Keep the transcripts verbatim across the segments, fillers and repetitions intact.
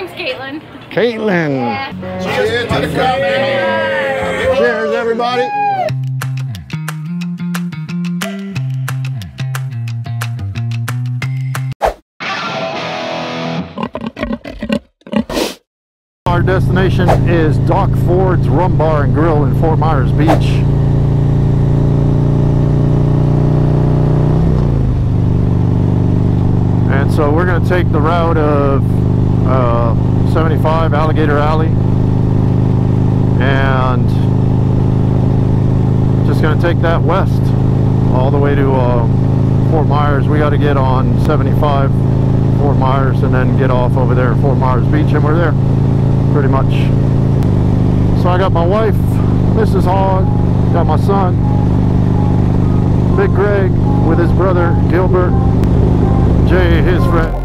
name's Caitlin. Caitlin. Yeah. Cheers to the cup, man. Cheers, everybody. Our destination is Doc Ford's Rum Bar and Grill in Fort Myers Beach. And so we're going to take the route of uh, seventy-five Alligator Alley, and just going to take that west all the way to uh, Fort Myers. We got to get on seventy-five Fort Myers and then get off over there at Fort Myers Beach, and we're there pretty much. So I got my wife, Missus Hogg, got my son, Big Greg, with his brother Gilbert, Jay, his friend.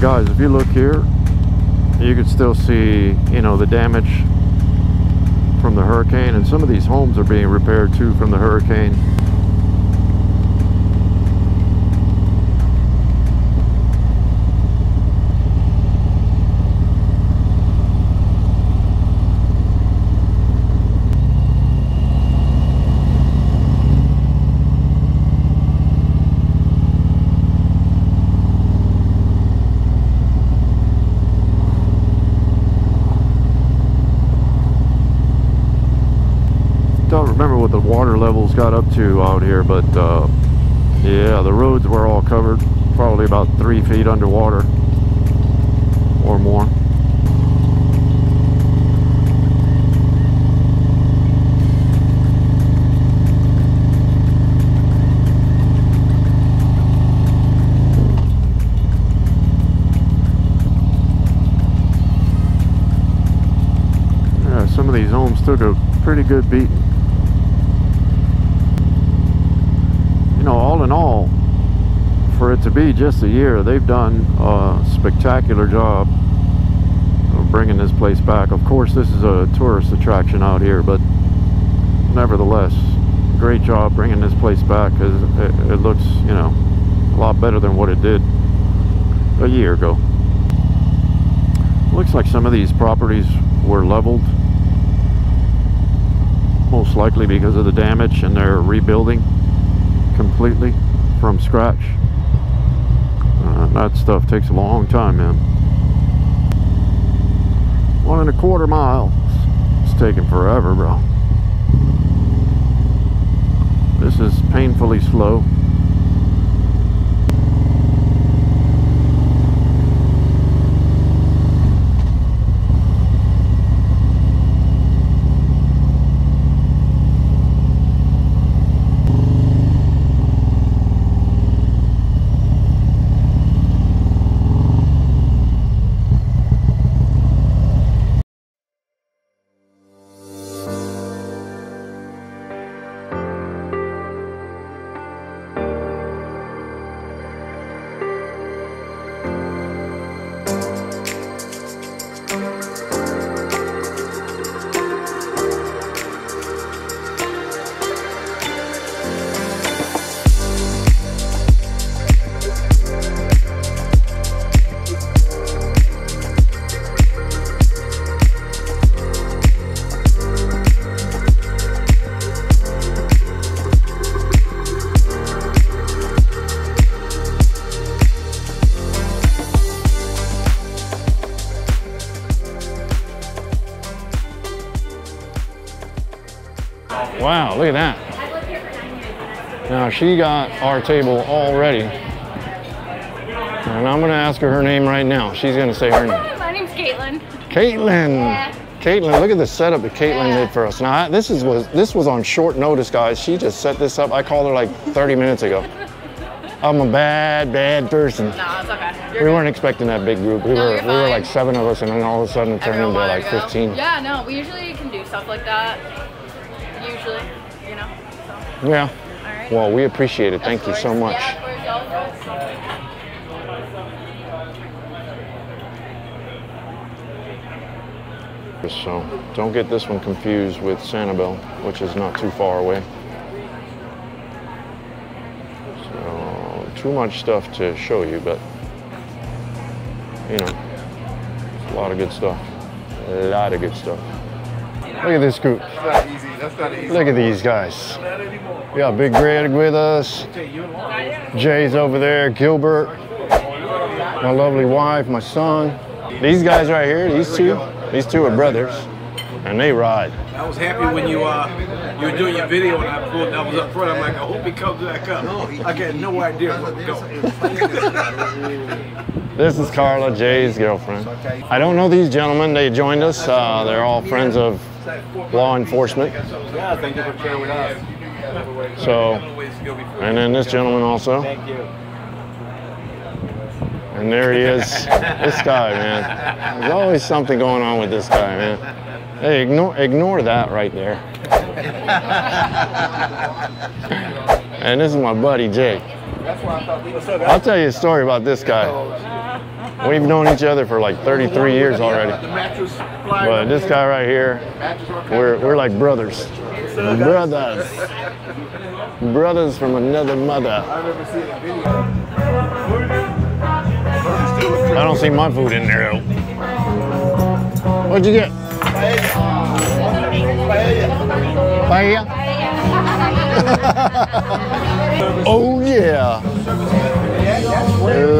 Guys, if you look here, you can still see, you know, the damage from the hurricane, and some of these homes are being repaired too from the hurricane. The water levels got up to out here, but uh, yeah, the roads were all covered, probably about three feet underwater or more. Yeah, some of these homes took a pretty good beating. In all, for it to be just a year, they've done a spectacular job of bringing this place back. Of course, this is a tourist attraction out here, but nevertheless, great job bringing this place back, because it, it looks, you know, a lot better than what it did a year ago. Looks like some of these properties were leveled, most likely because of the damage, and they're rebuilding completely from scratch. Uh, that stuff takes a long time, man. One and a quarter miles. taking forever, bro. This is painfully slow. Wow, look at that. Now she got our table already. And I'm gonna ask her her name right now. She's gonna say her name. My name's Caitlin. Caitlin. Yeah. Caitlin, look at the setup that Caitlin yeah. did for us. Now I, this is was this was on short notice, guys. She just set this up. I called her like thirty minutes ago. I'm a bad, bad person. Nah, it's okay. You're we weren't good. expecting that big group. We no, were we were like seven of us, and then all of a sudden it turned Everyone into like fifteen. Yeah, no, we usually can do stuff like that. Usually, you know. So. Yeah. All right. Well, we appreciate it. Thank you so much. Yeah, of course. Yeah, of course. So, don't get this one confused with Sanibel, which is not too far away. So, too much stuff to show you, but you know, a lot of good stuff. A lot of good stuff. Look at this group. That's not easy. That's not easy. Look at these guys. We got Big Greg with us. Jay's over there. Gilbert. My lovely wife. My son. These guys right here. These two. These two are brothers, and they ride. I was happy when you uh you were doing your video and I pulled. I was up front. I'm like, I hope he comes back up. I got no idea where to go. This is Carla, Jay's girlfriend. I don't know these gentlemen. They joined us. Uh, they're all friends of law enforcement. So, and then this gentleman also. And there he is. This guy, man. There's always something going on with this guy, man. Hey, ignore, ignore that right there. And this is my buddy, Jay. I'll tell you a story about this guy. We've known each other for like thirty-three years already. But this guy right here, we're, we're like brothers. Brothers. Brothers from another mother. I don't see my food in there though. What'd you get? Paella. Oh yeah,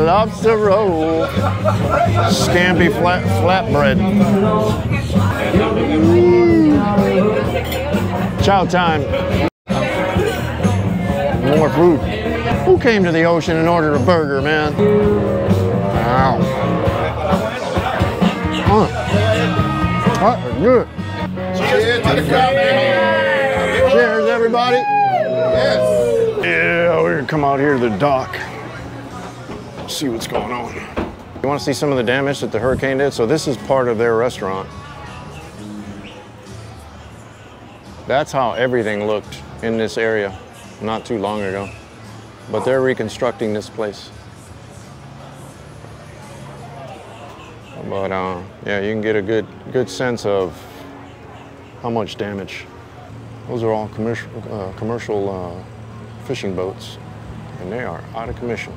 lobster roll, scampi flat flatbread. Chow time. More food. Who came to the ocean and ordered a burger, man? Wow. Huh. Good. Cheers to the crowd, man. Cheers, everybody. Yes. Yeah, we're gonna come out here to the dock, see what's going on. You want to see some of the damage that the hurricane did? So this is part of their restaurant. That's how everything looked in this area not too long ago. But they're reconstructing this place. But uh, yeah, you can get a good good sense of how much damage. Those are all commercial, uh, commercial uh, fishing boats, and they are out of commission.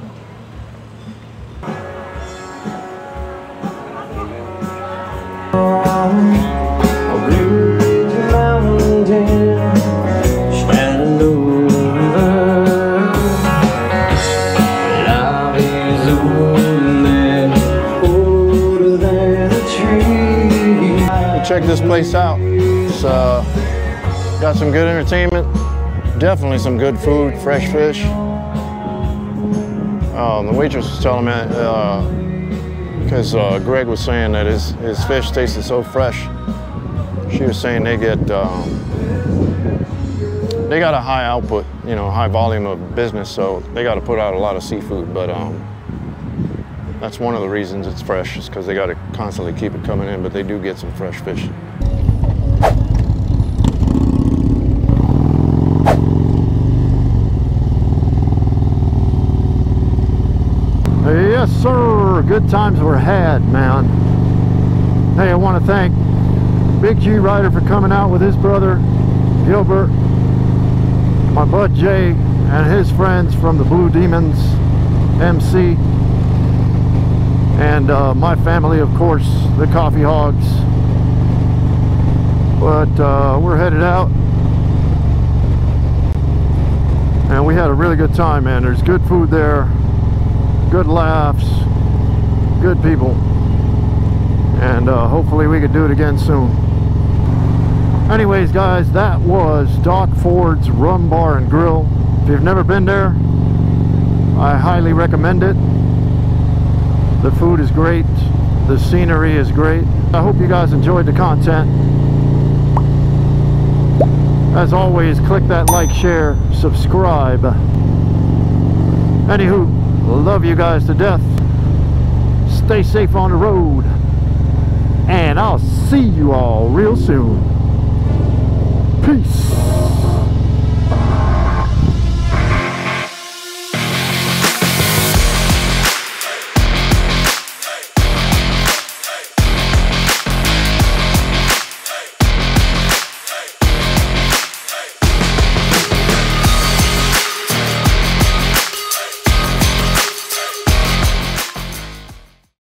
Check this place out. place. Uh, got some good entertainment, definitely some good food, fresh fish. Um, the waitress was telling me, uh, because uh, Greg was saying that his, his fish tasted so fresh, she was saying they get, um, they got a high output, you know, high volume of business, so they got to put out a lot of seafood, but um, that's one of the reasons it's fresh, is because they got to constantly keep it coming in, but they do get some fresh fish. Yes, sir, good times were had, man. Hey, I want to thank Big G Rider for coming out with his brother, Gilbert, my bud Jay, and his friends from the Blue Demons M C, and uh, my family, of course, the Coffee Hogs. But uh, we're headed out, and we had a really good time, man. There's good food there, good laughs, good people, and uh, hopefully we could do it again soon. Anyways, guys, that was Doc Ford's Rum Bar and Grill. If you've never been there, I highly recommend it. The food is great, the scenery is great. I hope you guys enjoyed the content. As always, click that like, share, subscribe. Anywho, love you guys to death. Stay safe on the road, and I'll see you all real soon. Peace.